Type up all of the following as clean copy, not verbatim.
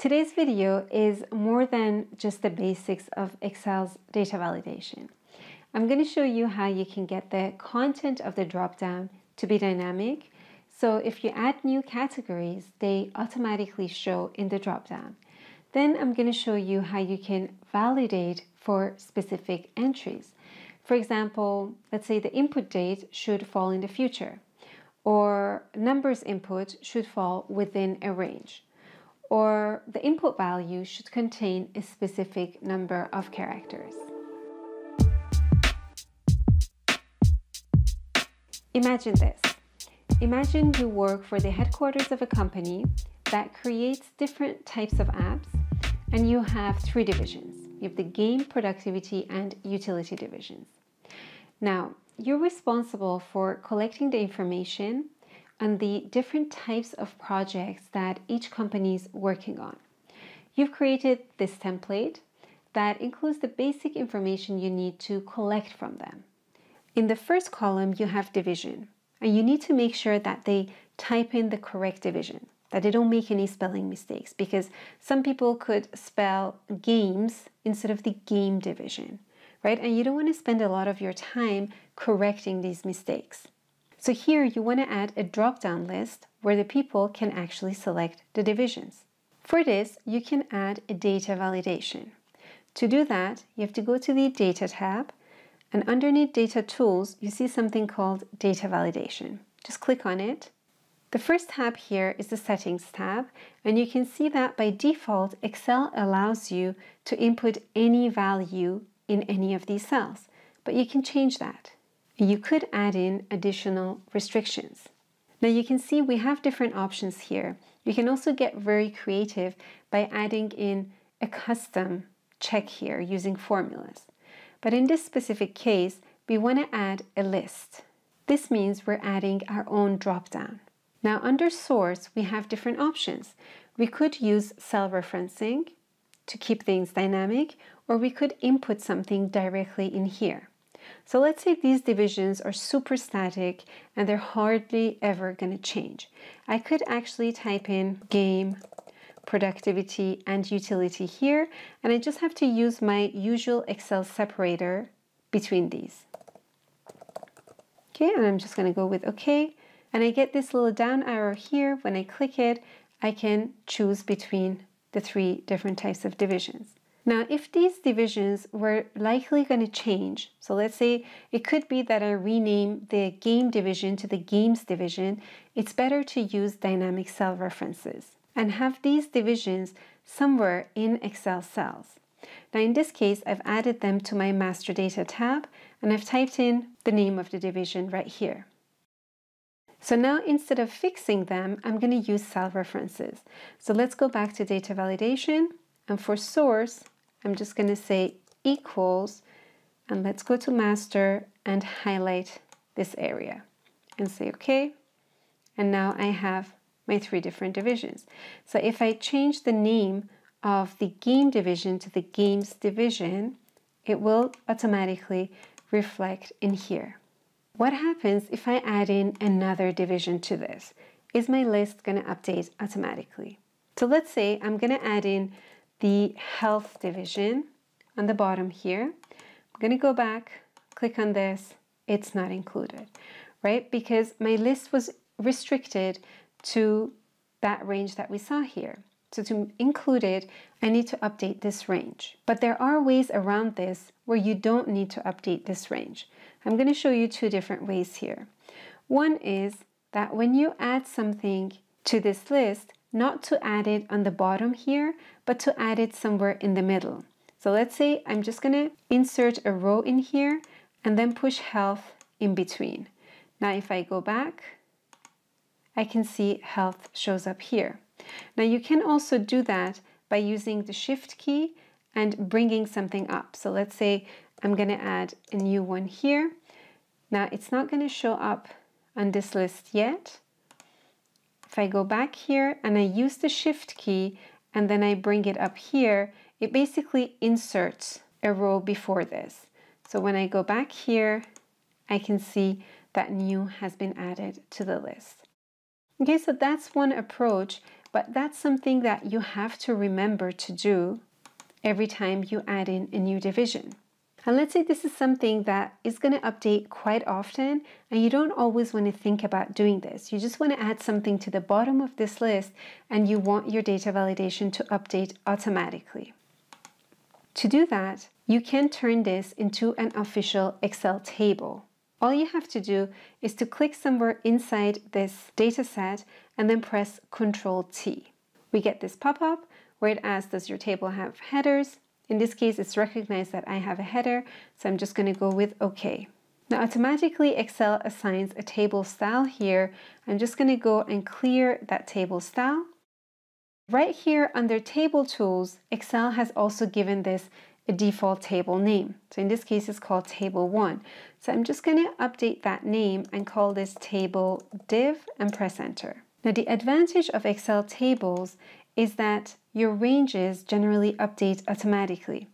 Today's video is more than just the basics of Excel's data validation. I'm going to show you how you can get the content of the drop-down to be dynamic. So if you add new categories, they automatically show in the drop-down. Then I'm going to show you how you can validate for specific entries. For example, let's say the input date should fall in the future, or numbers input should fall within a range, or the input value should contain a specific number of characters. Imagine this. Imagine you work for the headquarters of a company that creates different types of apps, and you have three divisions. You have the game, productivity, and utility divisions. Now, you're responsible for collecting the information on the different types of projects that each company is working on. You've created this template that includes the basic information you need to collect from them. In the first column, you have division, and you need to make sure that they type in the correct division, that they don't make any spelling mistakes, because some people could spell games instead of the game division, right? And you don't want to spend a lot of your time correcting these mistakes. So here you want to add a drop-down list where the people can actually select the divisions. For this, you can add a data validation. To do that, you have to go to the Data tab, and underneath Data Tools, you see something called Data Validation. Just click on it. The first tab here is the Settings tab, and you can see that by default, Excel allows you to input any value in any of these cells, but you can change that. You could add in additional restrictions. Now you can see we have different options here. You can also get very creative by adding in a custom check here using formulas. But in this specific case, we want to add a list. This means we're adding our own drop-down. Now under Source, we have different options. We could use cell referencing to keep things dynamic, or we could input something directly in here. So let's say these divisions are super static and they're hardly ever going to change. I could actually type in game, productivity, and utility here, and I just have to use my usual Excel separator between these. Okay, and I'm just going to go with OK, and I get this little down arrow here. When I click it, I can choose between the three different types of divisions. Now, if these divisions were likely going to change, so let's say it could be that I rename the game division to the games division, it's better to use dynamic cell references and have these divisions somewhere in Excel cells. Now, in this case, I've added them to my Master Data tab, and I've typed in the name of the division right here. So now, instead of fixing them, I'm going to use cell references. So let's go back to Data Validation. And for Source, I'm just going to say equals, and let's go to Master and highlight this area and say OK. And now I have my three different divisions. So if I change the name of the game division to the games division, it will automatically reflect in here. What happens if I add in another division to this? Is my list going to update automatically? So let's say I'm going to add in the health division on the bottom here. I'm going to go back, click on this, it's not included, right? Because my list was restricted to that range that we saw here. So to include it, I need to update this range. But there are ways around this where you don't need to update this range. I'm going to show you two different ways here. One is that when you add something to this list, not to add it on the bottom here, but to add it somewhere in the middle. So let's say I'm just going to insert a row in here and then push health in between. Now if I go back, I can see health shows up here. Now you can also do that by using the Shift key and bringing something up. So let's say I'm going to add a new one here. Now it's not going to show up on this list yet. If I go back here and I use the Shift key and then I bring it up here, it basically inserts a row before this. So when I go back here, I can see that new has been added to the list. Okay, so that's one approach But that's something that you have to remember to do every time you add in a new division. And let's say this is something that is going to update quite often, and you don't always want to think about doing this. You just want to add something to the bottom of this list, and you want your data validation to update automatically. To do that, you can turn this into an official Excel table. All you have to do is to click somewhere inside this data set and then press Ctrl+T. We get this pop-up where it asks, does your table have headers? In this case, it's recognized that I have a header, so I'm just going to go with OK. Now, automatically, Excel assigns a table style here. I'm just going to go and clear that table style. Right here under Table Tools, Excel has also given this a default table name. So in this case, it's called Table 1. So I'm just going to update that name and call this Table Div and press Enter. Now, the advantage of Excel tables is that your ranges generally update automatically.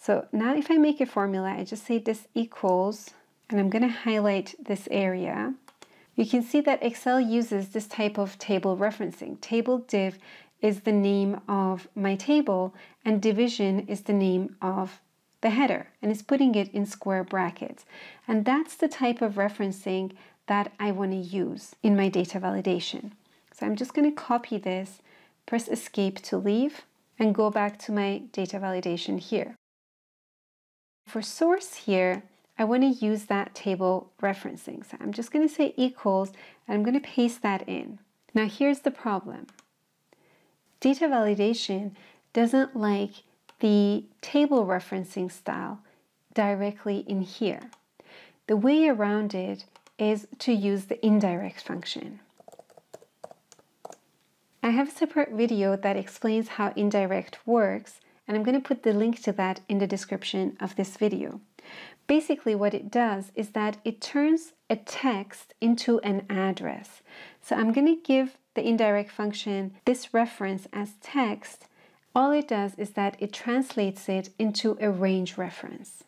So now if I make a formula, I just say this equals, and I'm going to highlight this area. You can see that Excel uses this type of table referencing. Table div is the name of my table, and division is the name of the header, and it's putting it in square brackets. And that's the type of referencing that I want to use in my data validation. So I'm just going to copy this, press escape to leave, and go back to my data validation here. For source here, I want to use that table referencing. So I'm just going to say equals, and I'm going to paste that in. Now here's the problem. Data validation doesn't like the table referencing style directly in here. The way around it is to use the indirect function. I have a separate video that explains how indirect works, and I'm going to put the link to that in the description of this video. Basically, what it does is that it turns a text into an address. So I'm going to give the indirect function this reference as text. All it does is that it translates it into a range reference.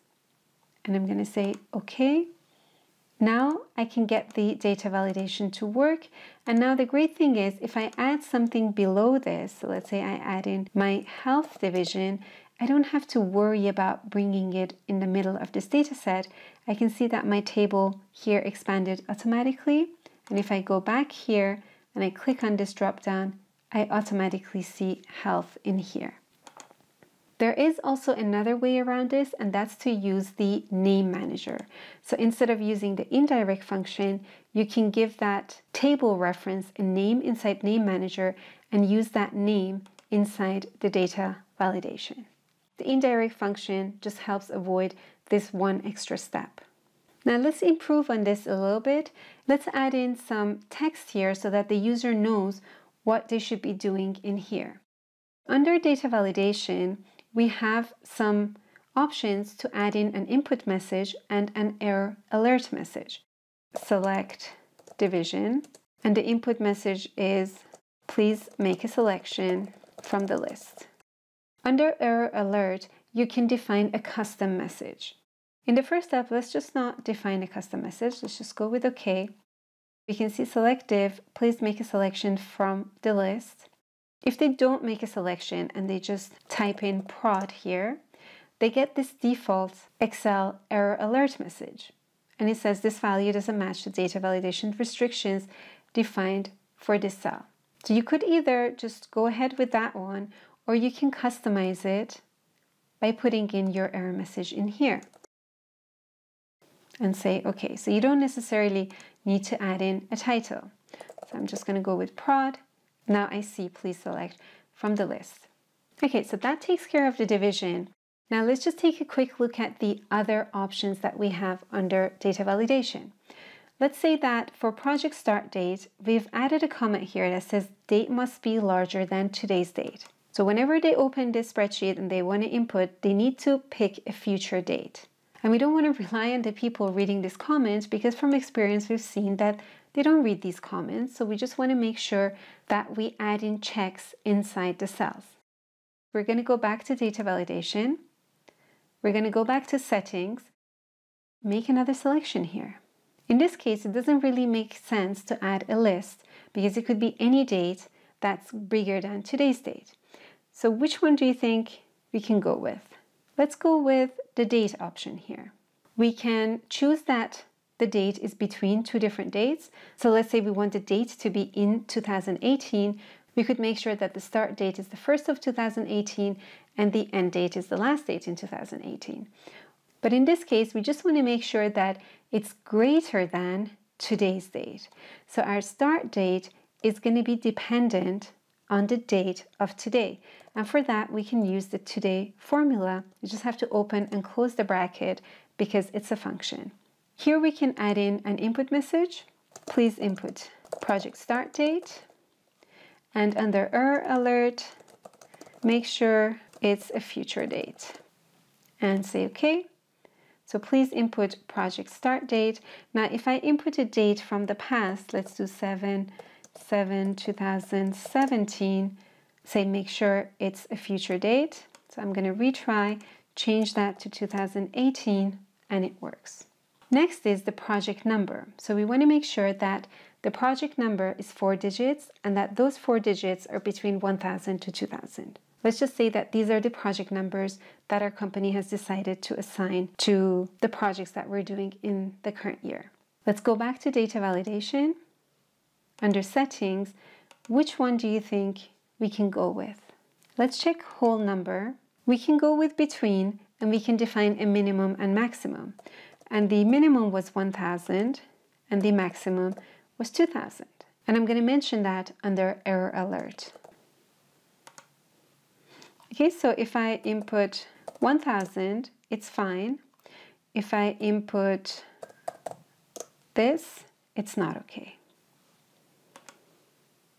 And I'm going to say OK. Now I can get the data validation to work. And now the great thing is, if I add something below this, so let's say I add in my health division, I don't have to worry about bringing it in the middle of this data set. I can see that my table here expanded automatically. And if I go back here and I click on this drop down, I automatically see health in here. There is also another way around this, and that's to use the name manager. So instead of using the indirect function, you can give that table reference a name inside name manager and use that name inside the data validation. The indirect function just helps avoid this one extra step. Now let's improve on this a little bit. Let's add in some text here so that the user knows what they should be doing in here. Under data validation, we have some options to add in an input message and an error alert message. Select division, and the input message is, please make a selection from the list. Under error alert, you can define a custom message. In the first step, let's just not define a custom message. Let's just go with OK. We can see select div, please make a selection from the list. If they don't make a selection and they just type in prod here, they get this default Excel error alert message. And it says this value doesn't match the data validation restrictions defined for this cell. So you could either just go ahead with that one, or you can customize it by putting in your error message in here and say, okay, so you don't necessarily need to add in a title. So I'm just going to go with prod. Now I see, please select from the list. Okay, so that takes care of the division. Now let's just take a quick look at the other options that we have under data validation. Let's say that for project start date, we've added a comment here that says date must be larger than today's date. So whenever they open this spreadsheet and they want to input, they need to pick a future date. And we don't want to rely on the people reading this comment, because from experience, we've seen that they don't read these comments, so we just want to make sure that we add in checks inside the cells. We're going to go back to data validation. We're going to go back to settings, make another selection here. In this case, it doesn't really make sense to add a list because it could be any date, that's bigger than today's date. So which one do you think we can go with? Let's go with the date option here. We can choose that the date is between two different dates. So let's say we want the date to be in 2018. We could make sure that the start date is the 1st of 2018 and the end date is the last date in 2018. But in this case, we just want to make sure that it's greater than today's date. So our start date is going to be dependent on the date of today. And for that, we can use the today formula. You just have to open and close the bracket because it's a function. Here we can add in an input message. Please input project start date. And under error alert, make sure it's a future date. And say OK. So please input project start date. Now, if I input a date from the past, let's do 7/7/2017, say make sure it's a future date. So I'm going to retry, change that to 2018, and it works. Next is the project number. So we want to make sure that the project number is 4 digits and that those 4 digits are between 1,000 to 2,000. Let's just say that these are the project numbers that our company has decided to assign to the projects that we're doing in the current year. Let's go back to data validation. Under settings, which one do you think we can go with? Let's check whole number. We can go with between and we can define a minimum and maximum. And the minimum was 1,000 and the maximum was 2,000. And I'm going to mention that under error alert. Okay, so if I input 1,000, it's fine. If I input this, it's not okay.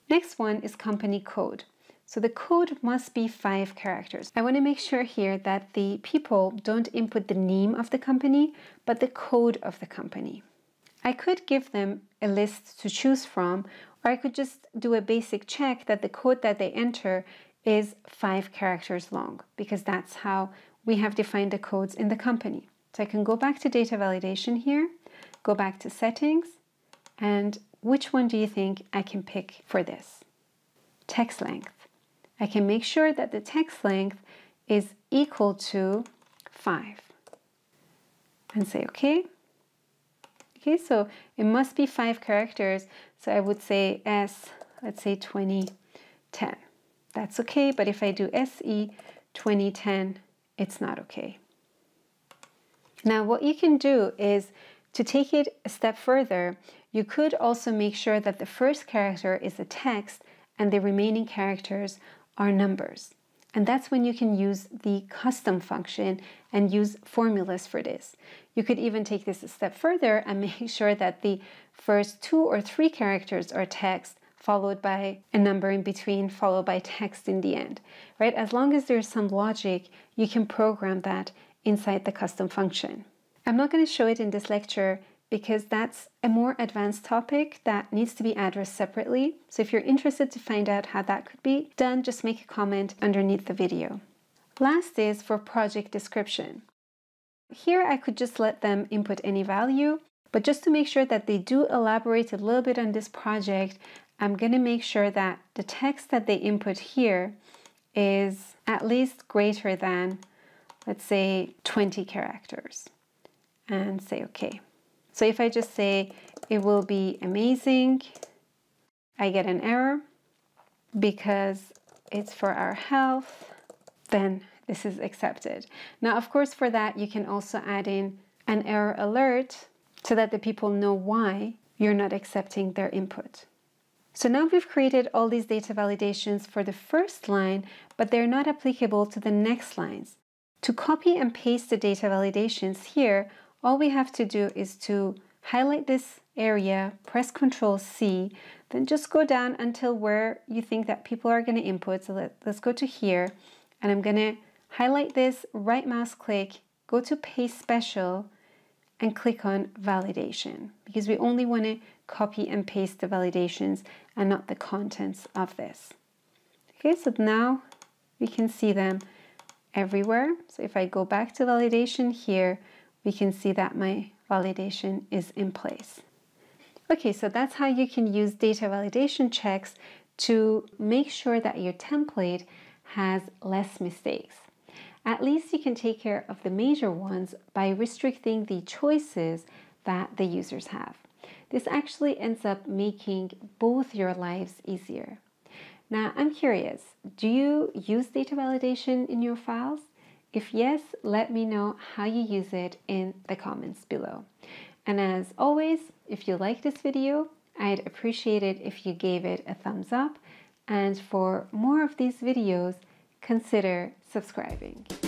Next one is company code. So the code must be 5 characters. I want to make sure here that the people don't input the name of the company, but the code of the company. I could give them a list to choose from, or I could just do a basic check that the code that they enter is 5 characters long, because that's how we have defined the codes in the company. So I can go back to data validation here, go back to settings, and which one do you think I can pick for this? Text length. I can make sure that the text length is equal to 5 and say okay. Okay, so it must be 5 characters. So I would say S, let's say 2010. That's okay, but if I do SE 2010, it's not okay. Now what you can do is to take it a step further, you could also make sure that the first character is a text and the remaining characters are numbers. And that's when you can use the custom function and use formulas for this. You could even take this a step further and make sure that the first 2 or 3 characters are text, followed by a number in between, followed by text in the end, right? As long as there's some logic, you can program that inside the custom function. I'm not going to show it in this lecture because that's a more advanced topic that needs to be addressed separately. So if you're interested to find out how that could be done, just make a comment underneath the video. Last is for project description. Here I could just let them input any value, but just to make sure that they do elaborate a little bit on this project, I'm going to make sure that the text that they input here is at least greater than, let's say, 20 characters. And say okay. So if I just say it will be amazing, I get an error because it's for our health, then this is accepted. Now, of course, for that, you can also add in an error alert so that the people know why you're not accepting their input. So now we've created all these data validations for the first line, but they're not applicable to the next lines. To copy and paste the data validations here, all we have to do is to highlight this area, press Ctrl+C, then just go down until where you think that people are going to input. So let's go to here, and I'm going to highlight this, right mouse click, go to Paste Special, and click on Validation, because we only want to copy and paste the validations and not the contents of this. Okay, so now we can see them everywhere. So if I go back to validation here, we can see that my validation is in place. Okay, so that's how you can use data validation checks to make sure that your template has less mistakes. At least you can take care of the major ones by restricting the choices that the users have. This actually ends up making both your lives easier. Now, I'm curious, do you use data validation in your files? If yes, let me know how you use it in the comments below. And as always, if you like this video, I'd appreciate it if you gave it a thumbs up. And for more of these videos, consider subscribing.